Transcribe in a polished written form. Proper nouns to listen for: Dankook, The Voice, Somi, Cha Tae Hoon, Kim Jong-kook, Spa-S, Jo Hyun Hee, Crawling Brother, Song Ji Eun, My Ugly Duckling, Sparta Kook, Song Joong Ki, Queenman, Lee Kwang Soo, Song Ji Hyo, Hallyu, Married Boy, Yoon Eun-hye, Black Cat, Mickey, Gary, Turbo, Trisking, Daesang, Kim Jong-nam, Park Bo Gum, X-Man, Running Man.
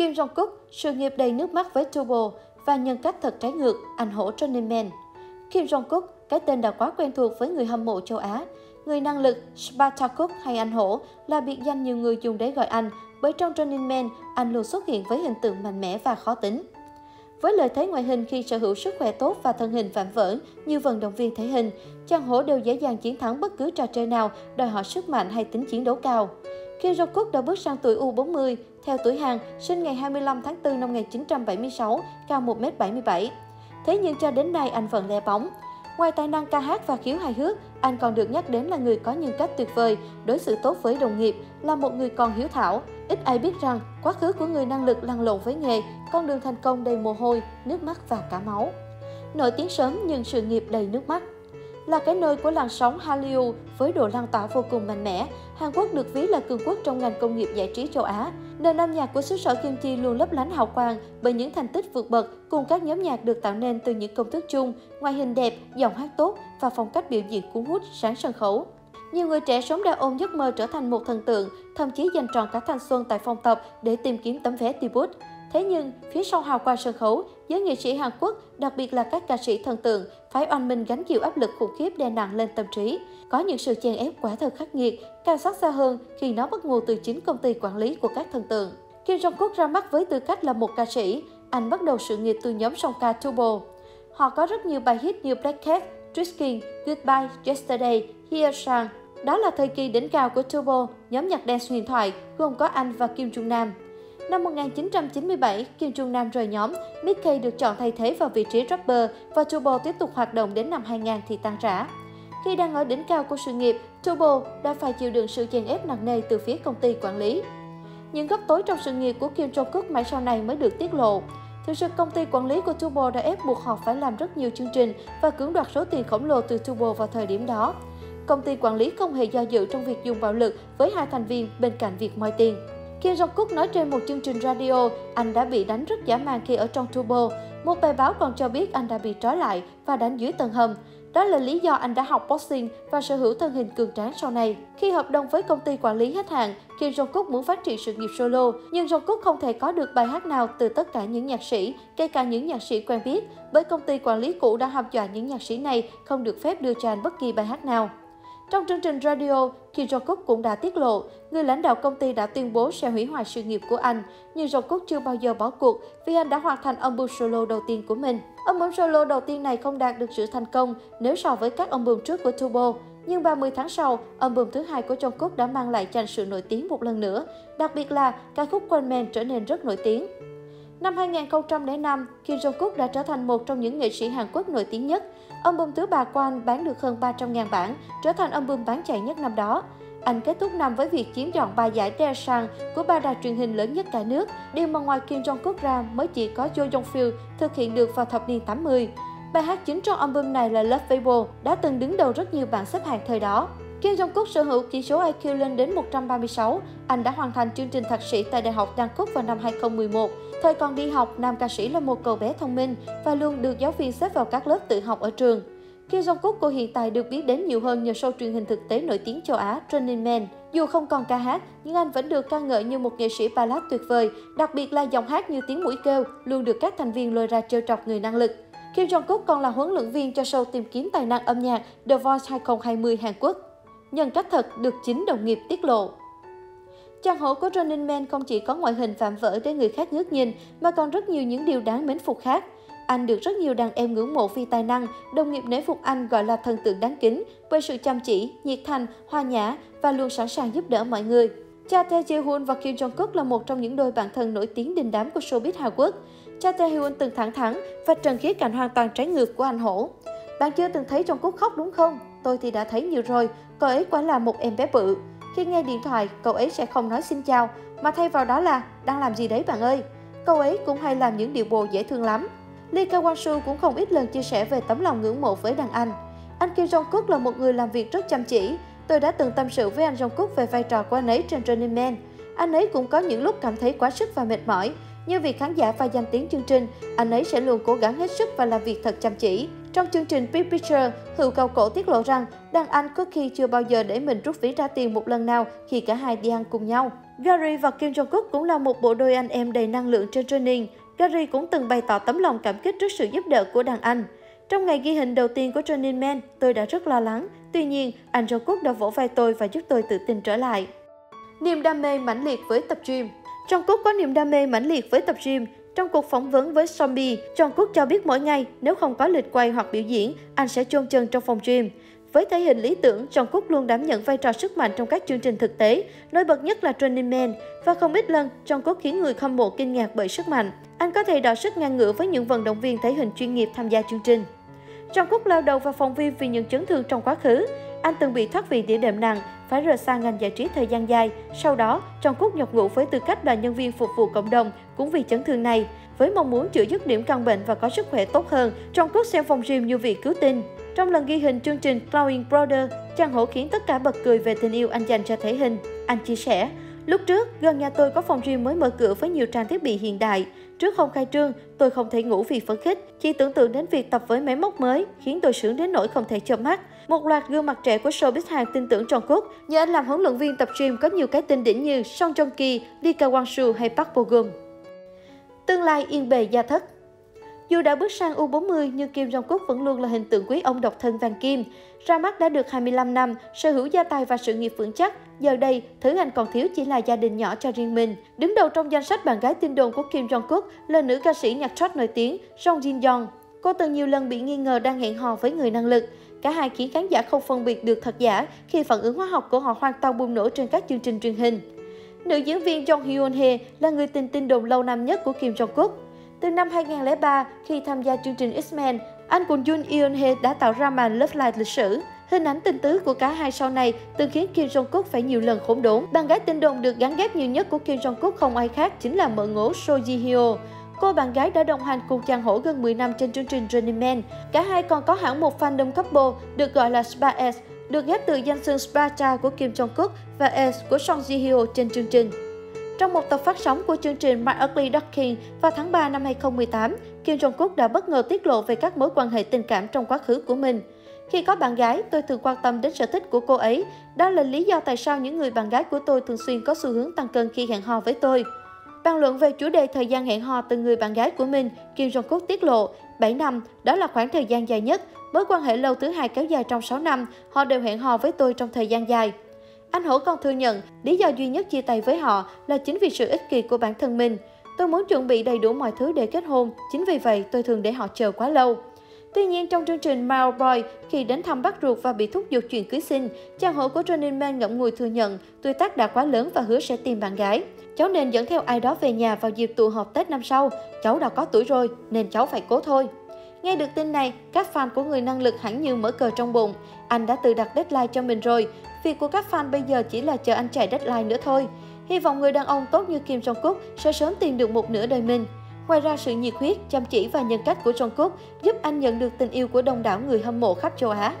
Kim Jong-kook, sự nghiệp đầy nước mắt với Turbo và nhân cách thật trái ngược, ảnh hổ Running Man. Kim Jong-kook, cái tên đã quá quen thuộc với người hâm mộ châu Á. Người năng lực, Sparta Kook hay anh hổ là biệt danh nhiều người dùng để gọi anh, bởi trong Running Man, anh luôn xuất hiện với hình tượng mạnh mẽ và khó tính. Với lợi thế ngoại hình khi sở hữu sức khỏe tốt và thân hình vạm vỡ như vận động viên thể hình, chàng hổ đều dễ dàng chiến thắng bất cứ trò chơi nào đòi hỏi sức mạnh hay tính chiến đấu cao. Kim Jong-kook đã bước sang tuổi U40, theo tuổi Hàn, sinh ngày 25 tháng 4 năm 1976, cao 1m77. Thế nhưng cho đến nay anh vẫn le bóng. Ngoài tài năng ca hát và khiếu hài hước, anh còn được nhắc đến là người có nhân cách tuyệt vời, đối xử tốt với đồng nghiệp, là một người con hiếu thảo. Ít ai biết rằng, quá khứ của người năng lực lăn lộn với nghề, con đường thành công đầy mồ hôi, nước mắt và cả máu. Nổi tiếng sớm nhưng sự nghiệp đầy nước mắt. Là cái nôi của làn sóng Hallyu với độ lan tỏa vô cùng mạnh mẽ, Hàn Quốc được ví là cường quốc trong ngành công nghiệp giải trí châu Á. Nền âm nhạc của xứ sở Kim Chi luôn lấp lánh hào quang bởi những thành tích vượt bậc cùng các nhóm nhạc được tạo nên từ những công thức chung, ngoại hình đẹp, giọng hát tốt và phong cách biểu diễn cuốn hút sáng sân khấu. Nhiều người trẻ sống đã ôm giấc mơ trở thành một thần tượng, thậm chí dành trọn cả thanh xuân tại phòng tập để tìm kiếm tấm vé debut. Thế nhưng, phía sau hào quang sân khấu, giới nghệ sĩ Hàn Quốc, đặc biệt là các ca sĩ thần tượng, phải oằn mình gánh chịu áp lực khủng khiếp đè nặng lên tâm trí. Có những sự chèn ép quả thực khắc nghiệt, càng xót xa hơn khi nó bắt nguồn từ chính công ty quản lý của các thần tượng. Kim Jong-kook ra mắt với tư cách là một ca sĩ, anh bắt đầu sự nghiệp từ nhóm song ca Turbo. Họ có rất nhiều bài hit như Black Cat, Trisking, Goodbye, Yesterday, Here Sang. Đó là thời kỳ đỉnh cao của Turbo, nhóm nhạc dance huyền thoại gồm có anh và Kim Jong-nam. Năm 1997, Kim Jong-nam rời nhóm, Mickey được chọn thay thế vào vị trí rapper và Turbo tiếp tục hoạt động đến năm 2000 thì tan rã. Khi đang ở đỉnh cao của sự nghiệp, Turbo đã phải chịu đựng sự chèn ép nặng nề từ phía công ty quản lý. Những góc tối trong sự nghiệp của Kim Jong-kook mãi sau này mới được tiết lộ. Thực sự, công ty quản lý của Turbo đã ép buộc họ phải làm rất nhiều chương trình và cưỡng đoạt số tiền khổng lồ từ Turbo vào thời điểm đó. Công ty quản lý không hề do dự trong việc dùng bạo lực với hai thành viên bên cạnh việc moi tiền. Kim Jong-kook nói trên một chương trình radio, anh đã bị đánh rất dã man khi ở trong Turbo. Một bài báo còn cho biết anh đã bị trói lại và đánh dưới tầng hầm. Đó là lý do anh đã học boxing và sở hữu thân hình cường tráng sau này. Khi hợp đồng với công ty quản lý hết hạn, Kim Jong-kook muốn phát triển sự nghiệp solo, nhưng Jong-kook không thể có được bài hát nào từ tất cả những nhạc sĩ, kể cả những nhạc sĩ quen biết, bởi công ty quản lý cũ đã hăm dọa những nhạc sĩ này không được phép đưa cho anh bất kỳ bài hát nào. Trong chương trình radio, Kim Jong-kook cũng đã tiết lộ, người lãnh đạo công ty đã tuyên bố sẽ hủy hoại sự nghiệp của anh. Nhưng Jong-kook chưa bao giờ bỏ cuộc vì anh đã hoàn thành album solo đầu tiên của mình. Album solo đầu tiên này không đạt được sự thành công nếu so với các album trước của Turbo. Nhưng 30 tháng sau, album thứ hai của Jong-kook đã mang lại cho anh sự nổi tiếng một lần nữa. Đặc biệt là ca khúc Queenman trở nên rất nổi tiếng. Năm 2005, Kim Jong-kook đã trở thành một trong những nghệ sĩ Hàn Quốc nổi tiếng nhất. Album thứ ba của anh bán được hơn 300.000 bản, trở thành album bán chạy nhất năm đó. Anh kết thúc năm với việc chiếm trọn 3 giải Daesang của 3 đài truyền hình lớn nhất cả nước. Điều mà ngoài Kim Jong-kook ra mới chỉ có Jo Hyun Hee thực hiện được vào thập niên 80. Bài hát chính trong album này là Love People, đã từng đứng đầu rất nhiều bảng xếp hạng thời đó. Kim Jong-kook sở hữu chỉ số IQ lên đến 136. Anh đã hoàn thành chương trình thạc sĩ tại Đại học Dankook vào năm 2011. Thời còn đi học, nam ca sĩ là một cậu bé thông minh và luôn được giáo viên xếp vào các lớp tự học ở trường. Kim Jong-kook của hiện tại được biết đến nhiều hơn nhờ show truyền hình thực tế nổi tiếng châu Á Running Man. Dù không còn ca hát, nhưng anh vẫn được ca ngợi như một nghệ sĩ ballad tuyệt vời, đặc biệt là giọng hát như tiếng mũi kêu luôn được các thành viên lôi ra trêu chọc người năng lực. Kim Jong-kook còn là huấn luyện viên cho show tìm kiếm tài năng âm nhạc The Voice 2020 Hàn Quốc. Nhân cách thật được chính đồng nghiệp tiết lộ. Chàng hổ của Running Man không chỉ có ngoại hình vạm vỡ để người khác ngước nhìn, mà còn rất nhiều những điều đáng mến phục khác. Anh được rất nhiều đàn em ngưỡng mộ vì tài năng, đồng nghiệp nể phục anh gọi là thần tượng đáng kính bởi sự chăm chỉ, nhiệt thành, hòa nhã và luôn sẵn sàng giúp đỡ mọi người. Cha Tae Hoon và Kim Jong-kook là một trong những đôi bạn thân nổi tiếng đình đám của showbiz Hàn Quốc. Cha Tae Hoon từng thẳng thắn và trần khía cạnh hoàn toàn trái ngược của anh hổ. Bạn chưa từng thấy Jong-kook khóc đúng không? Tôi thì đã thấy nhiều rồi, cậu ấy quả là một em bé bự. Khi nghe điện thoại, cậu ấy sẽ không nói xin chào, mà thay vào đó là đang làm gì đấy bạn ơi. Cậu ấy cũng hay làm những điệu bộ dễ thương lắm. Lee Kwang Soo cũng không ít lần chia sẻ về tấm lòng ngưỡng mộ với đàn anh. Anh Kim Jong-kook là một người làm việc rất chăm chỉ. Tôi đã từng tâm sự với anh Jong-kook về vai trò của anh ấy trên Running Man. Anh ấy cũng có những lúc cảm thấy quá sức và mệt mỏi. Nhưng vì khán giả và danh tiếng chương trình, anh ấy sẽ luôn cố gắng hết sức và làm việc thật chăm chỉ. Trong chương trình Big Picture, Hữu Cầu Cổ tiết lộ rằng đàn anh Cookie chưa bao giờ để mình rút ví ra tiền một lần nào khi cả hai đi ăn cùng nhau. Gary và Kim Jong-kook cũng là một bộ đôi anh em đầy năng lượng trên training. Gary cũng từng bày tỏ tấm lòng cảm kích trước sự giúp đỡ của đàn anh. Trong ngày ghi hình đầu tiên của Running Man, tôi đã rất lo lắng. Tuy nhiên, anh Jong-kook đã vỗ vai tôi và giúp tôi tự tin trở lại. Niềm đam mê mãnh liệt với tập gym. Jong-kook có niềm đam mê mãnh liệt với tập gym. Trong cuộc phỏng vấn với Somi, Jong-kook cho biết mỗi ngày nếu không có lịch quay hoặc biểu diễn, anh sẽ chôn chân trong phòng gym. Với thể hình lý tưởng, Jong-kook luôn đảm nhận vai trò sức mạnh trong các chương trình thực tế, nổi bật nhất là Running Man. Và không ít lần, Jong-kook khiến người hâm mộ kinh ngạc bởi sức mạnh. Anh có thể đọ sức ngang ngửa với những vận động viên thể hình chuyên nghiệp tham gia chương trình. Jong-kook lao đầu vào phòng gym vì những chấn thương trong quá khứ. Anh từng bị thoát vị đĩa đệm nặng, phải rời xa ngành giải trí thời gian dài. Sau đó, Jong-kook nhập ngũ với tư cách là nhân viên phục vụ cộng đồng cũng vì chấn thương này. Với mong muốn chữa dứt điểm căn bệnh và có sức khỏe tốt hơn, Jong-kook xem phòng gym như việc cứu tinh. Trong lần ghi hình chương trình Crawling Brother, chàng hổ khiến tất cả bật cười về tình yêu anh dành cho thể hình. Anh chia sẻ, lúc trước, gần nhà tôi có phòng gym mới mở cửa với nhiều trang thiết bị hiện đại. Trước hôm khai trương, tôi không thể ngủ vì phấn khích, chỉ tưởng tượng đến việc tập với máy móc mới, khiến tôi sướng đến nỗi không thể chợp mắt. Một loạt gương mặt trẻ của showbiz Hàn tin tưởng Jong-kook, nhờ anh làm huấn luyện viên tập gym có nhiều cái tên đỉnh như Song Joong Ki, Lee Kwang Soo hay Park Bo Gum. Tương lai yên bề gia thất. Dù đã bước sang U40 nhưng Kim Jong-kook vẫn luôn là hình tượng quý ông độc thân vàng kim. Ra mắt đã được 25 năm, sở hữu gia tài và sự nghiệp vững chắc. Giờ đây, thứ anh còn thiếu chỉ là gia đình nhỏ cho riêng mình. Đứng đầu trong danh sách bạn gái tin đồn của Kim Jong-kook là nữ ca sĩ nhạc trot nổi tiếng Song Ji Eun. Cô từng nhiều lần bị nghi ngờ đang hẹn hò với người năng lực. Cả hai khiến khán giả không phân biệt được thật giả khi phản ứng hóa học của họ hoàn toàn bùng nổ trên các chương trình truyền hình. Nữ diễn viên Jo Hyun Hee là người tình tin đồn lâu năm nhất của Kim Jong-kook. Từ năm 2003, khi tham gia chương trình X-Man, anh cùng Yoon Eun-hye đã tạo ra màn love life lịch sử. Hình ảnh tình tứ của cả hai sau này từng khiến Kim Jong-kook phải nhiều lần khốn đốn. Bạn gái tin đồn được gắn ghép nhiều nhất của Kim Jong-kook không ai khác chính là mợ ngố Song Ji Hyo. Cô bạn gái đã đồng hành cùng chàng hổ gần 10 năm trên chương trình Running Man. Cả hai còn có hẳn một fandom couple được gọi là Spa-S, được ghép từ danh xưng Sparta của Kim Jong-kook và S của Song Ji Hyo trên chương trình. Trong một tập phát sóng của chương trình My Ugly Duckling vào tháng 3 năm 2018, Kim Jong-kook đã bất ngờ tiết lộ về các mối quan hệ tình cảm trong quá khứ của mình. Khi có bạn gái, tôi thường quan tâm đến sở thích của cô ấy. Đó là lý do tại sao những người bạn gái của tôi thường xuyên có xu hướng tăng cân khi hẹn hò với tôi. Bàn luận về chủ đề thời gian hẹn hò từ người bạn gái của mình, Kim Jong-kook tiết lộ, 7 năm, đó là khoảng thời gian dài nhất. Mối quan hệ lâu thứ hai kéo dài trong 6 năm, họ đều hẹn hò với tôi trong thời gian dài. Anh hổ còn thừa nhận, lý do duy nhất chia tay với họ là chính vì sự ích kỷ của bản thân mình. Tôi muốn chuẩn bị đầy đủ mọi thứ để kết hôn, chính vì vậy tôi thường để họ chờ quá lâu. Tuy nhiên trong chương trình Married Boy, khi đến thăm bác ruột và bị thúc giục chuyện cưới xin, chàng hổ của Running Man ngậm ngùi thừa nhận tuổi tác đã quá lớn và hứa sẽ tìm bạn gái. Cháu nên dẫn theo ai đó về nhà vào dịp tụ họp Tết năm sau, cháu đã có tuổi rồi nên cháu phải cố thôi. Nghe được tin này, các fan của người năng lực hẳn như mở cờ trong bụng. Anh đã tự đặt deadline cho mình rồi. Việc của các fan bây giờ chỉ là chờ anh chạy deadline nữa thôi. Hy vọng người đàn ông tốt như Kim Jong-kook sẽ sớm tìm được một nửa đời mình. Ngoài ra, sự nhiệt huyết, chăm chỉ và nhân cách của Jong-kook giúp anh nhận được tình yêu của đông đảo người hâm mộ khắp châu Á.